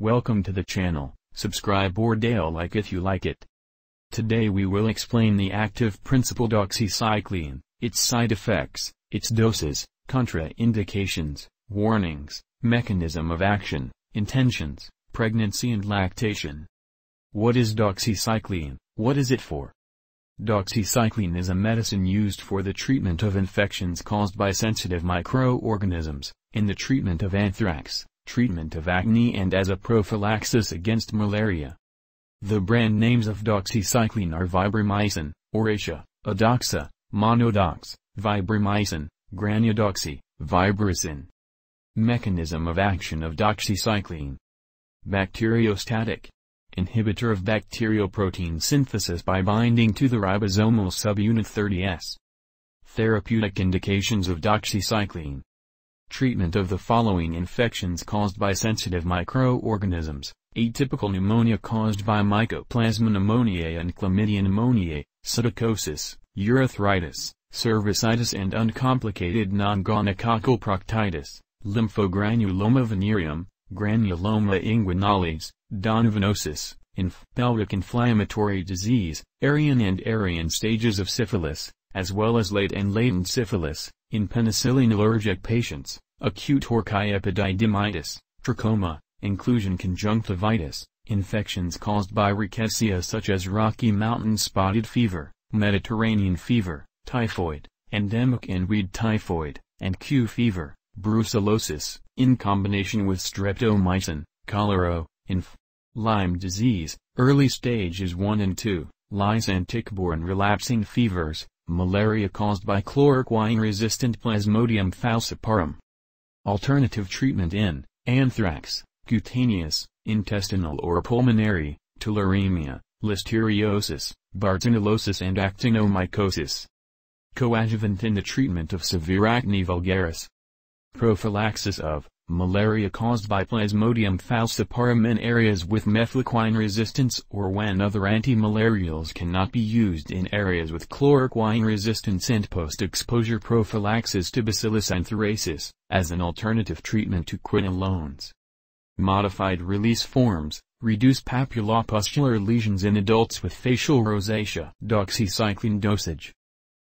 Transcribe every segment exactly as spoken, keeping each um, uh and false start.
Welcome to the channel, subscribe or dial like if you like it. Today we will explain the active principle doxycycline, its side effects, its doses, contraindications, warnings, mechanism of action, intentions, pregnancy and lactation. What is doxycycline? What is it for? Doxycycline is a medicine used for the treatment of infections caused by sensitive microorganisms, in the treatment of anthrax, treatment of acne and as a prophylaxis against malaria. The brand names of doxycycline are vibramycin, oracea, adoxa, monodox, vibramycin, granodoxy, vibrosin. Mechanism of action of doxycycline. Bacteriostatic. Inhibitor of bacterial protein synthesis by binding to the ribosomal subunit thirty S. Therapeutic indications of doxycycline. Treatment of the following infections caused by sensitive microorganisms: atypical pneumonia caused by mycoplasma pneumoniae and chlamydia pneumoniae, psittacosis, urethritis, cervicitis and uncomplicated non-gonococcal proctitis, lymphogranuloma venereum, granuloma inguinalis, donovanosis, inf pelvic inflammatory disease, Aryan and Aryan stages of syphilis, as well as late and latent syphilis, in penicillin allergic patients, acute orchiepididimitis, trachoma, inclusion conjunctivitis, infections caused by rickettsia such as Rocky Mountain spotted fever, Mediterranean fever, typhoid, endemic and weed typhoid, and Q fever, brucellosis, in combination with streptomycin, cholera, inf. Lyme disease, early stages one and two, lice and tick-borne relapsing fevers, malaria caused by chloroquine-resistant Plasmodium falciparum. Alternative treatment in anthrax, cutaneous, intestinal or pulmonary, tularemia, listeriosis, bartonellosis and actinomycosis. Coadjuvant in the treatment of severe acne vulgaris. Prophylaxis of malaria caused by Plasmodium falciparum in areas with mefloquine resistance or when other antimalarials cannot be used in areas with chloroquine resistance and post-exposure prophylaxis to bacillus anthracis, as an alternative treatment to quinolones. Modified release forms, reduce papulopuscular lesions in adults with facial rosacea. Doxycycline dosage.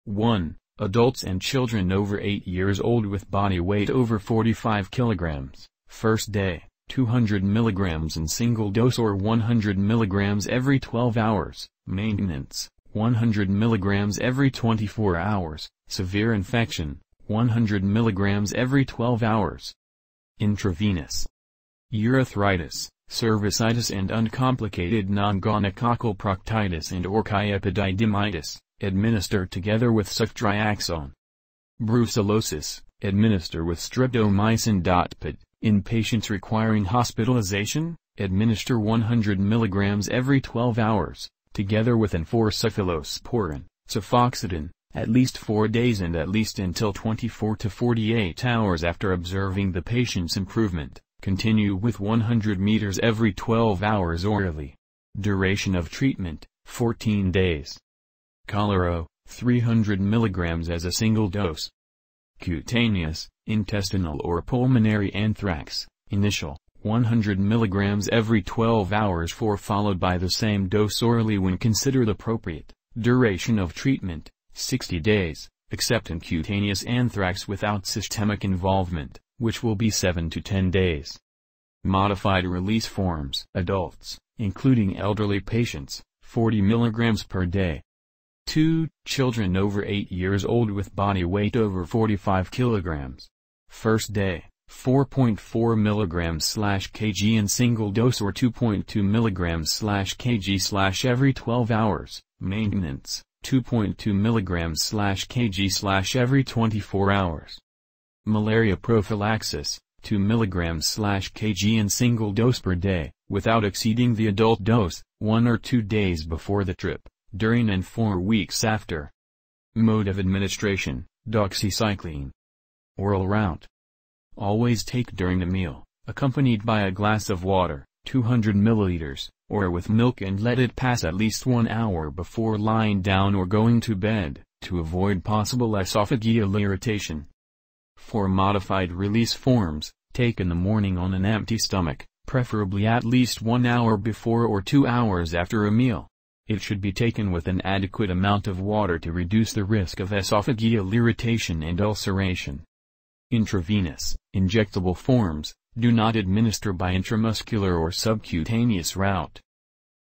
one. Adults and children over eight years old with body weight over forty-five kilograms, first day, two hundred milligrams in single dose or one hundred milligrams every twelve hours, maintenance, one hundred milligrams every twenty-four hours, severe infection, one hundred milligrams every twelve hours. Intravenous. Urethritis, cervicitis and uncomplicated non-gonococcal proctitis and orchiepididimitis. Administer together with ceftriaxone. Brucellosis, administer with streptomycin. In patients requiring hospitalization, administer one hundred milligrams every twelve hours, together with enforcephalosporin, cefoxitin, at least four days and at least until twenty-four to forty-eight hours after observing the patient's improvement. Continue with one hundred meters every twelve hours orally. Duration of treatment, fourteen days. Cholera, three hundred milligrams as a single dose. Cutaneous, intestinal or pulmonary anthrax, initial, one hundred milligrams every twelve hours for followed by the same dose orally when considered appropriate. Duration of treatment, sixty days, except in cutaneous anthrax without systemic involvement, which will be seven to ten days. Modified release forms. Adults, including elderly patients, forty milligrams per day. two. Children over eight years old with body weight over forty-five kilograms. First day, four point four milligrams per kilogram in single dose or two point two milligrams per kilogram every twelve hours, maintenance, two point two milligrams per kilogram every twenty-four hours. Malaria prophylaxis, two milligrams per kilogram in single dose per day, without exceeding the adult dose, one or two days before the trip, during and four weeks after. Mode of administration, doxycycline. Oral route. Always take during a meal, accompanied by a glass of water, two hundred milliliters, or with milk and let it pass at least one hour before lying down or going to bed, to avoid possible esophageal irritation. For modified release forms, take in the morning on an empty stomach, preferably at least one hour before or two hours after a meal. It should be taken with an adequate amount of water to reduce the risk of esophageal irritation and ulceration. Intravenous, injectable forms, do not administer by intramuscular or subcutaneous route.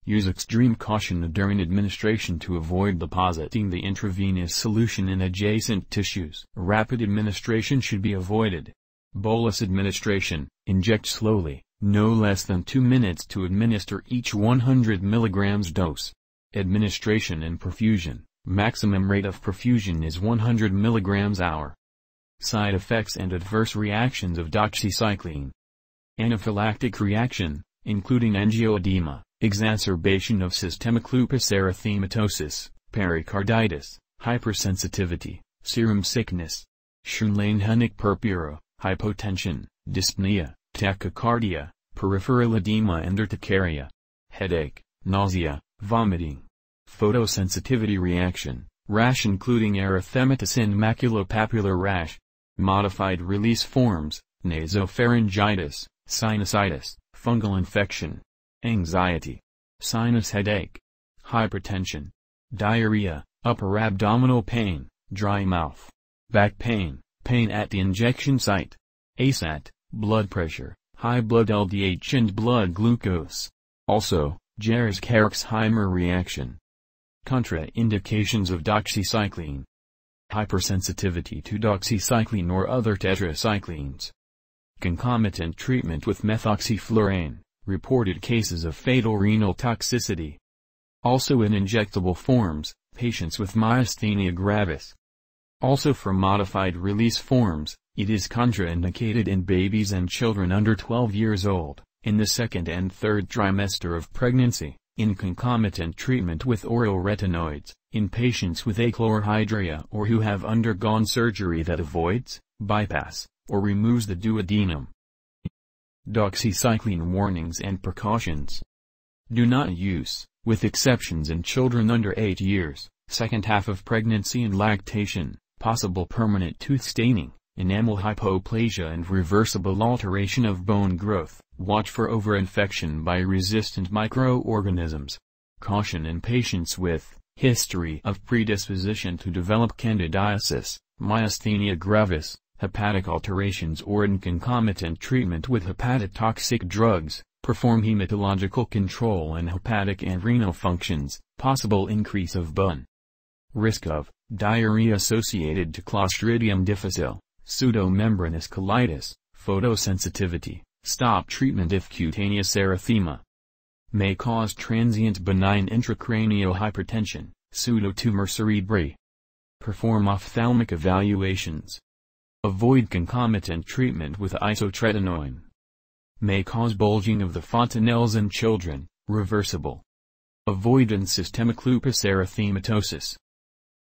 Use extreme caution during administration to avoid depositing the intravenous solution in adjacent tissues. Rapid administration should be avoided. Bolus administration, inject slowly, no less than two minutes to administer each one hundred milligrams dose. Administration and perfusion, maximum rate of perfusion is one hundred milligrams hour. Side effects and adverse reactions of doxycycline. Anaphylactic reaction, including angioedema, exacerbation of systemic lupus erythematosus, pericarditis, hypersensitivity, serum sickness, Schönlein-Hennig purpura, hypotension, dyspnea, tachycardia, peripheral edema and urticaria, headache, nausea, vomiting, photosensitivity reaction, rash including erythematous and maculopapular rash, modified release forms, nasopharyngitis, sinusitis, fungal infection, anxiety, sinus headache, hypertension, diarrhea, upper abdominal pain, dry mouth, back pain, pain at the injection site, A S A T, blood pressure, high blood L D H and blood glucose. Also, Jarisch-Karksheimer reaction. Contraindications of doxycycline. Hypersensitivity to doxycycline or other tetracyclines. Concomitant treatment with methoxyflurane, reported cases of fatal renal toxicity. Also in injectable forms, patients with myasthenia gravis. Also for modified release forms, it is contraindicated in babies and children under twelve years old, in the second and third trimester of pregnancy, in concomitant treatment with oral retinoids, in patients with achlorhydria or who have undergone surgery that avoids, bypass, or removes the duodenum. Doxycycline warnings and precautions. Do not use, with exceptions in children under eight years, second half of pregnancy and lactation, possible permanent tooth staining, enamel hypoplasia and reversible alteration of bone growth. Watch for overinfection by resistant microorganisms. Caution in patients with history of predisposition to develop candidiasis, myasthenia gravis, hepatic alterations or in concomitant treatment with hepatotoxic drugs. Perform hematological control in hepatic and renal functions. Possible increase of B U N. Risk of diarrhea associated to Clostridium difficile, pseudomembranous colitis, photosensitivity. Stop treatment if cutaneous erythema. May cause transient benign intracranial hypertension, pseudotumor cerebri. Perform ophthalmic evaluations. Avoid concomitant treatment with isotretinoin. May cause bulging of the fontanelles in children, reversible. Avoid in systemic lupus erythematosus.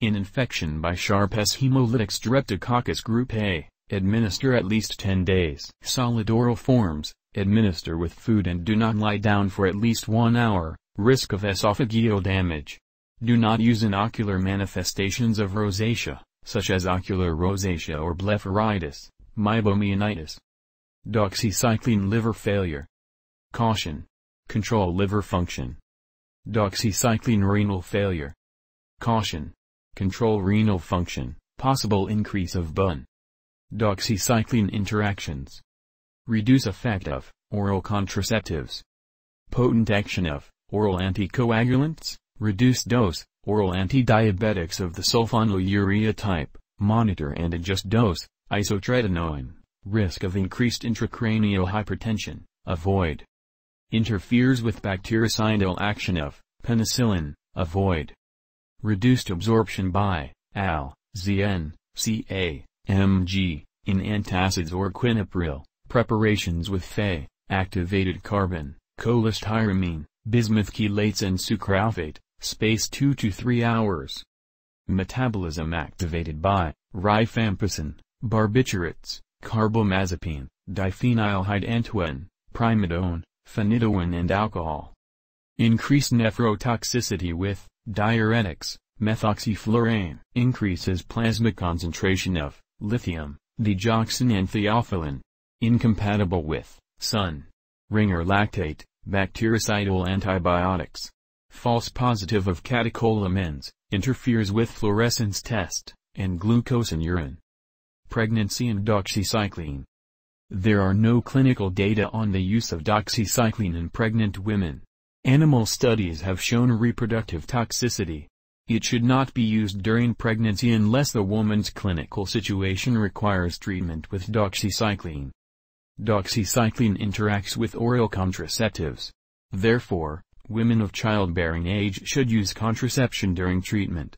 In infection by Sharp S. hemolytic streptococcus group A, administer at least ten days. Solid oral forms, administer with food and do not lie down for at least one hour, risk of esophageal damage. Do not use in ocular manifestations of rosacea, such as ocular rosacea or blepharitis, meibomionitis. Doxycycline liver failure. Caution. Control liver function. Doxycycline renal failure. Caution. Control renal function, possible increase of B U N. Doxycycline interactions. Reduce effect of oral contraceptives. Potent action of oral anticoagulants, reduce dose, oral antidiabetics of the sulfonylurea type, monitor and adjust dose, isotretinoin, risk of increased intracranial hypertension, avoid. Interferes with bactericidal action of penicillin, avoid. Reduced absorption by A L, Z N, C A, M G, in antacids or quinapril, preparations with Fe, activated carbon, cholestyramine, bismuth chelates and sucralfate, space two to three hours. Metabolism activated by rifampicin, barbiturates, carbamazepine, diphenylhyde antoin, primidone, phenytoin and alcohol. Increased nephrotoxicity with diuretics, methoxyflurane. Increases plasma concentration of lithium, digoxin and theophylline. Incompatible with sun. Ringer lactate, bactericidal antibiotics. False positive of catecholamines, interferes with fluorescence test, and glucose in urine. Pregnancy and doxycycline. There are no clinical data on the use of doxycycline in pregnant women. Animal studies have shown reproductive toxicity. It should not be used during pregnancy unless the woman's clinical situation requires treatment with doxycycline. Doxycycline interacts with oral contraceptives. Therefore, women of childbearing age should use contraception during treatment.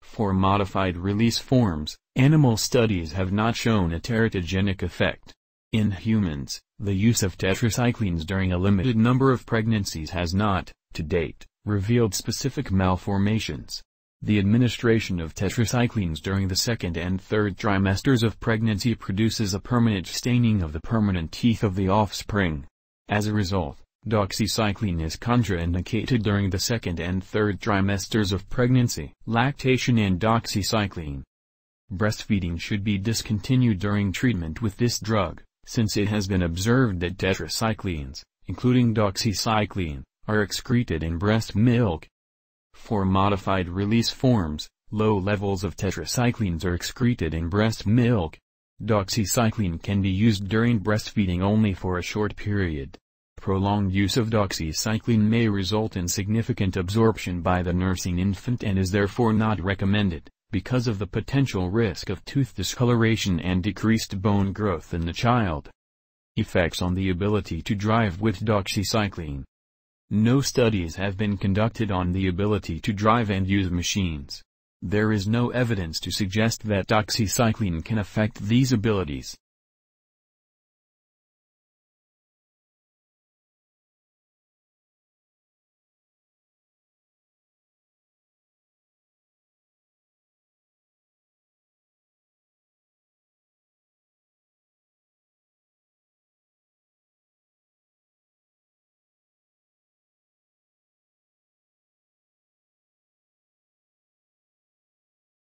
For modified release forms, animal studies have not shown a teratogenic effect. In humans, the use of tetracyclines during a limited number of pregnancies has not, to date, revealed specific malformations. The administration of tetracyclines during the second and third trimesters of pregnancy produces a permanent staining of the permanent teeth of the offspring. As a result, doxycycline is contraindicated during the second and third trimesters of pregnancy. Lactation and doxycycline. Breastfeeding should be discontinued during treatment with this drug, since it has been observed that tetracyclines, including doxycycline, are excreted in breast milk. For modified release forms, low levels of tetracyclines are excreted in breast milk. Doxycycline can be used during breastfeeding only for a short period. Prolonged use of doxycycline may result in significant absorption by the nursing infant and is therefore not recommended, because of the potential risk of tooth discoloration and decreased bone growth in the child. Effects on the ability to drive with doxycycline. No studies have been conducted on the ability to drive and use machines. There is no evidence to suggest that doxycycline can affect these abilities.